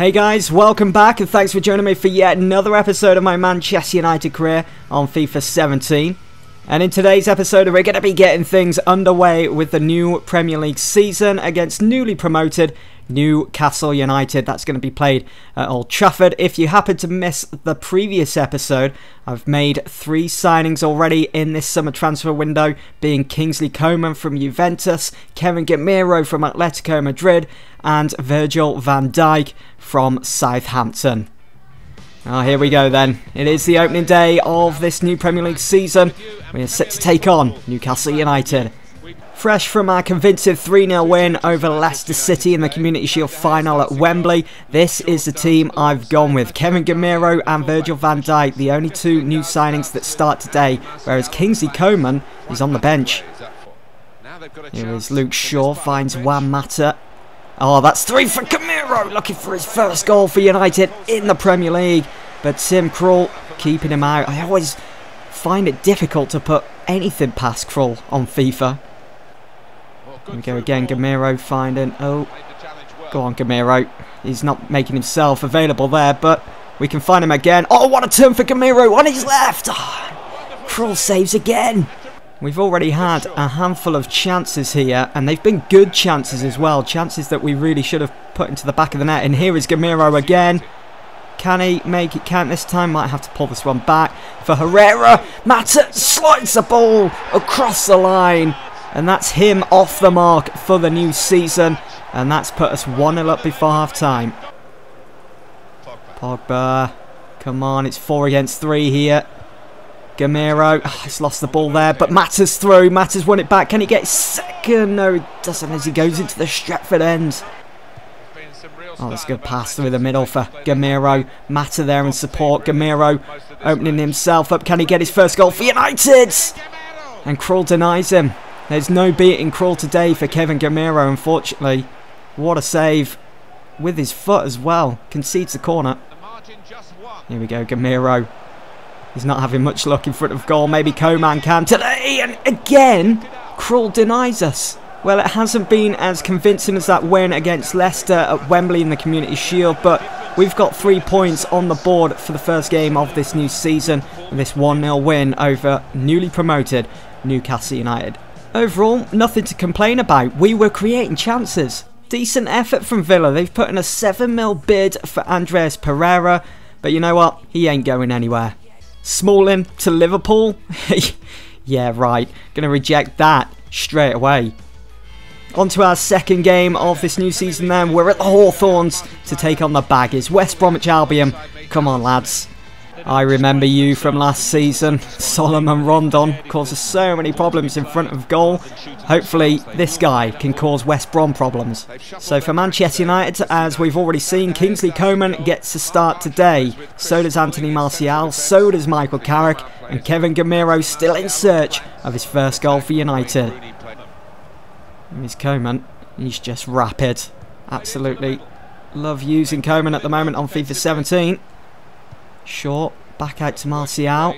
Hey guys, welcome back and thanks for joining me for yet another episode of my Manchester United career on FIFA 17. And in today's episode we're going to be getting things underway with the new Premier League season against newly promoted Newcastle United. That's going to be played at Old Trafford. If you happen to miss the previous episode, I've made three signings already in this summer transfer window, being Kingsley Coman from Juventus, Kevin Gameiro from Atletico Madrid and Virgil van Dijk from Southampton. Oh, here we go then. It is the opening day of this new Premier League season. We are set to take on Newcastle United. Fresh from our convincing 3-0 win over Leicester City in the Community Shield final at Wembley, this is the team I've gone with. Kevin Gameiro and Virgil van Dijk, the only two new signings that start today, whereas Kingsley Coman is on the bench. Here is Luke Shaw, finds Juan Mata. Oh, that's three for Gameiro, looking for his first goal for United in the Premier League. But Tim Krul keeping him out. I always find it difficult to put anything past Krul on FIFA. Here we go again, Gameiro finding, oh, go on Gameiro, he's not making himself available there, but we can find him again. Oh, what a turn for Gameiro on his left, oh, Krul saves again. We've already had a handful of chances here, and they've been good chances as well, chances that we really should have put into the back of the net, and here is Gameiro again. Can he make it count this time? Might have to pull this one back for Herrera. Mata slides the ball across the line. And that's him off the mark for the new season. And that's put us 1-0 up before half-time. Pogba. Come on, it's 4 against 3 here. Gameiro. Oh, he's lost the ball there. But Mata's through. Mata's won it back. Can he get second? No, he doesn't as he goes into the Stratford end. Oh, that's a good pass through the middle for Gameiro. Mata there in support. Gameiro opening himself up. Can he get his first goal for United? And Krul denies him. There's no beating Krul today for Kevin Gameiro, unfortunately. What a save. With his foot as well. Concedes the corner. Here we go, Gameiro. He's not having much luck in front of goal. Maybe Coman can today. And again, Krul denies us. Well, it hasn't been as convincing as that win against Leicester at Wembley in the Community Shield, but we've got 3 points on the board for the first game of this new season. And this 1-0 win over newly promoted Newcastle United. Overall, nothing to complain about. We were creating chances. Decent effort from Villa. They've put in a 7 mil bid for Andreas Pereira. But you know what? He ain't going anywhere. Smalling to Liverpool? Yeah, right. Going to reject that straight away. On to our second game of this new season then. We're at the Hawthorns to take on the Baggies. West Bromwich Albion. Come on, lads. I remember you from last season. Solomon Rondon causes so many problems in front of goal. Hopefully this guy can cause West Brom problems. So for Manchester United, as we've already seen, Kingsley Coman gets to start today. So does Anthony Martial, so does Michael Carrick, and Kevin Gameiro still in search of his first goal for United. Here's Coman. He's just rapid. Absolutely love using Coman at the moment on FIFA 17. Short, back out to Martial.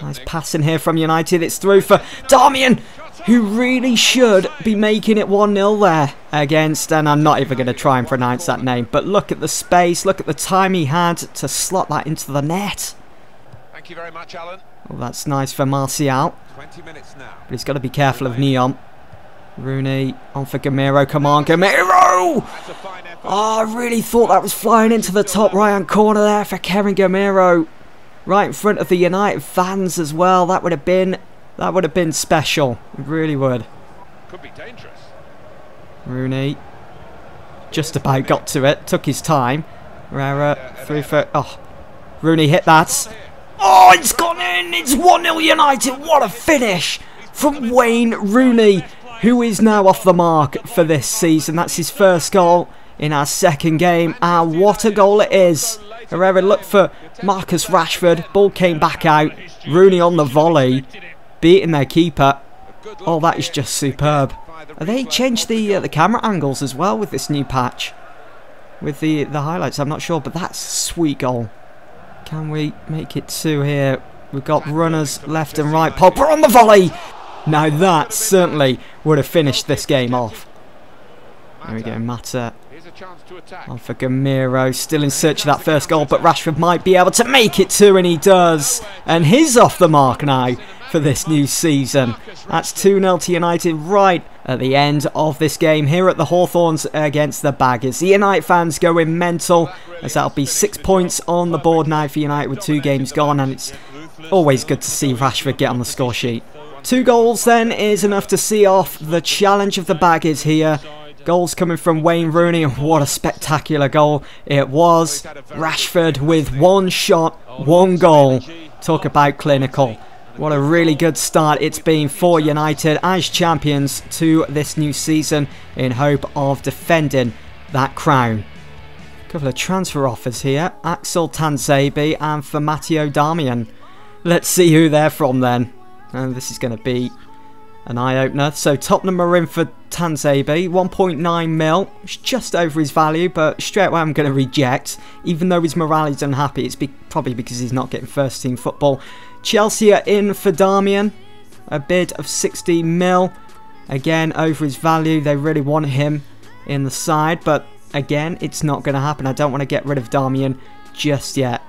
Nice pass in here from United. It's through for Darmian, who really should be making it 1-0 there against, and I'm not even going to try and pronounce that name, but look at the space, look at the time he had to slot that into the net. Thank you very much, Alan. Oh, that's nice for Martial. 20 minutes now. But he's got to be careful of Neon. Rooney on for Gameiro. Come on, Gameiro! Oh, I really thought that was flying into the top right-hand corner there for Kevin Gameiro. Right in front of the United fans as well. That would have been special. It really would. Could be dangerous. Rooney just about got to it. Took his time. Herrera through for... Oh, Rooney hit that. Oh, it's gone in! It's 1-0 United. What a finish from Wayne Rooney, who is now off the mark for this season. That's his first goal in our second game. And what a goal it is. Herrera looked for Marcus Rashford. Ball came back out. Rooney on the volley, beating their keeper. Oh, that is just superb. They changed the camera angles as well with this new patch. With the highlights, I'm not sure. But that's a sweet goal. Can we make it 2 here? We've got runners left and right. Pogba on the volley. Now that certainly would have finished this game off. There we go, Mata On for Gameiro, still in search of that first goal, but Rashford might be able to make it two, and he does. And he's off the mark now for this new season. That's 2-0 to United right at the end of this game here at the Hawthorns against the Baggers. The United fans going mental, as that'll be 6 points on the board now for United with 2 games gone, and it's always good to see Rashford get on the score sheet. 2 goals then is enough to see off the challenge of the Baggers here. Goals coming from Wayne Rooney, and what a spectacular goal it was. Rashford with 1 shot, 1 goal. Talk about clinical. What a really good start it's been for United as champions to this new season, in hope of defending that crown. A couple of transfer offers here, Axel Tuanzebe and for Matteo Darmian. Let's see who they're from then. And this is going to be an eye-opener. So Tottenham are in for Tuanzebe, 1.9 mil, just over his value, but straight away I'm going to reject, even though his morale is unhappy. It's probably because he's not getting first-team football. Chelsea are in for Darmian, a bid of 16 mil, again over his value. They really want him in the side, but again, it's not going to happen. I don't want to get rid of Darmian just yet.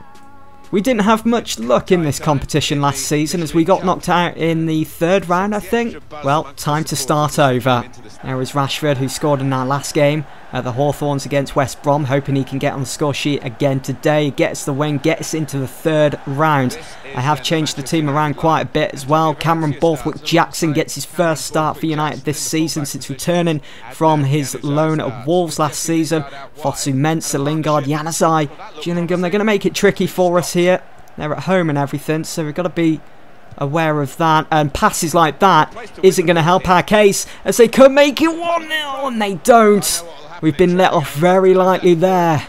We didn't have much luck in this competition last season, as we got knocked out in the 3rd round, I think. Well, time to start over. There is Rashford, who scored in our last game at the Hawthorns against West Brom, hoping he can get on the score sheet again today. Gets the win, gets into the 3rd round. I have changed the team around quite a bit as well. Cameron Borthwick-Jackson gets his first start for United this season since returning from his loan at Wolves last season. Fosu-Mensah, Lingard, Januzaj, Gillingham. They're going to make it tricky for us here. They're at home and everything, so we've got to be aware of that. And passes like that isn't going to help our case, as they could make it 1-0, and they don't. We've been let off very lightly there.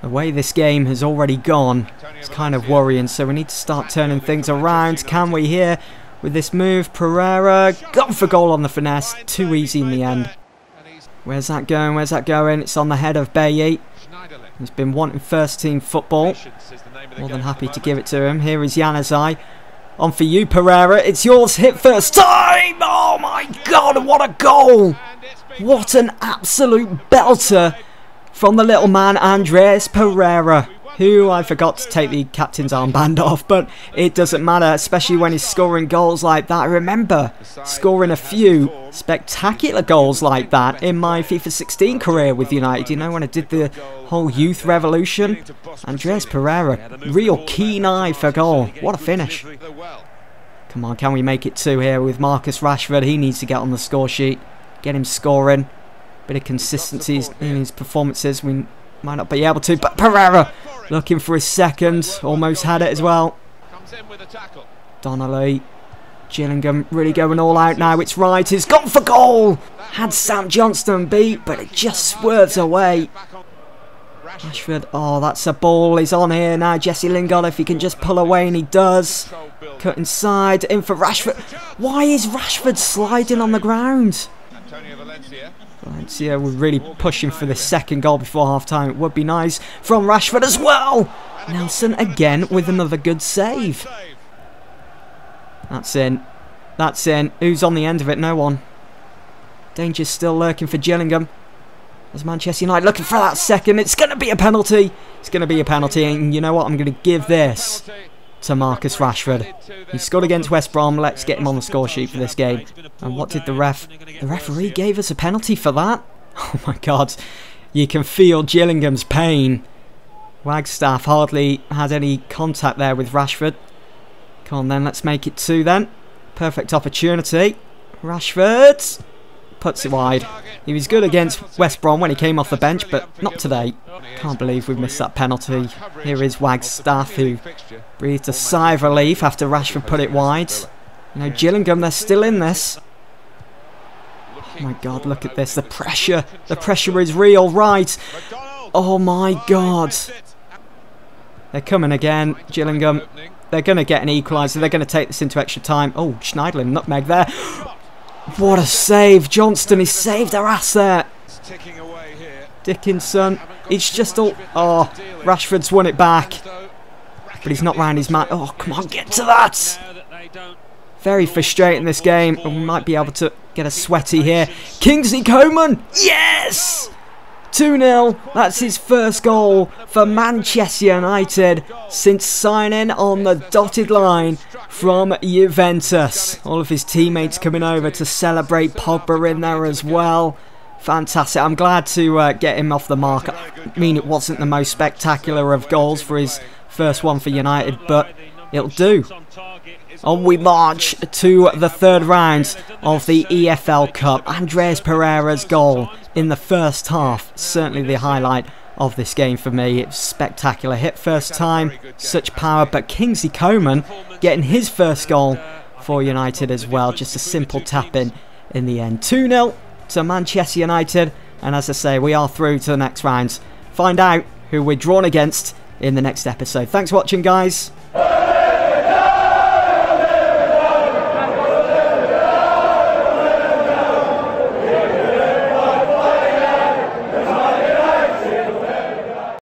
The way this game has already gone, it's kind of worrying, so we need to start turning things around. Can we here with this move? Pereira got for goal on the finesse, too easy in the end. Where's that going? Where's that going? It's on the head of Bailly. He's been wanting first-team football. More than happy to give it to him. Here is Januzaj. On for you, Pereira. It's yours. Hit first time. Oh, my God. What a goal. What an absolute belter from the little man, Andreas Pereira, who I forgot to take the captain's armband off, but it doesn't matter, especially when he's scoring goals like that. I remember scoring a few spectacular goals like that in my FIFA 17 career with United. You know, when I did the whole youth revolution. Andreas Pereira, real keen eye for goal. What a finish. Come on, can we make it 2 here with Marcus Rashford? He needs to get on the score sheet, get him scoring. Bit of consistency in his performances. We might not be able to, but Pereira looking for his second. Almost had it as well. Donnelly. Gillingham really going all out now. It's right. He's gone for goal. Had Sam Johnston beat, but it just swerves away. Rashford. Oh, that's a ball. He's on here now. Jesse Lingard, if he can just pull away, and he does. Cut inside. In for Rashford. Why is Rashford sliding on the ground? Valencia were really pushing for the second goal before half-time. It would be nice from Rashford as well. Nelson again with another good save. That's in. That's in. Who's on the end of it? No one. Danger's still lurking for Gillingham. As Manchester United looking for that second. It's going to be a penalty. It's going to be a penalty. And you know what? I'm going to give this to Marcus Rashford. He scored against West Brom. Let's get him on the score sheet for this game. And what did the ref? The referee gave us a penalty for that. Oh my God. You can feel Gillingham's pain. Wagstaff hardly had any contact there with Rashford. Come on then, let's make it 2 then. Perfect opportunity. Rashford puts it wide. He was good against West Brom when he came off the bench, but not today. Can't believe we've missed that penalty. Here is Wagstaff, who breathed a sigh of relief after Rashford put it wide. You know, Gillingham, they're still in this. Oh my God, look at this. The pressure. The pressure is real. Right. Oh my God. They're coming again, Gillingham. They're going to get an equaliser. They're going to take this into extra time. Oh, Schneiderlin, nutmeg there. What a save. Johnston, he saved our ass there. Dickinson, it's just all... Oh, Rashford's won it back. But he's not round his man. Oh, come on, get to that. Very frustrating this game. And we might be able to get a sweaty here. Kingsley Coman, yes! 2-0, that's his first goal for Manchester United since signing on the dotted line from Juventus. All of his teammates coming over to celebrate, Pogba in there as well. Fantastic. I'm glad to get him off the mark. I mean, it wasn't the most spectacular of goals for his first one for United, but it'll do. On we march to the third round of the EFL Cup. Andreas Pereira's goal in the first half, certainly the highlight of this game for me. It's spectacular. Hit first time, such power. But Kingsley Coman getting his first goal for United as well. Just a simple tap in the end. 2-0 to Manchester United. And as I say, we are through to the next round. Find out who we're drawn against in the next episode. Thanks for watching, guys.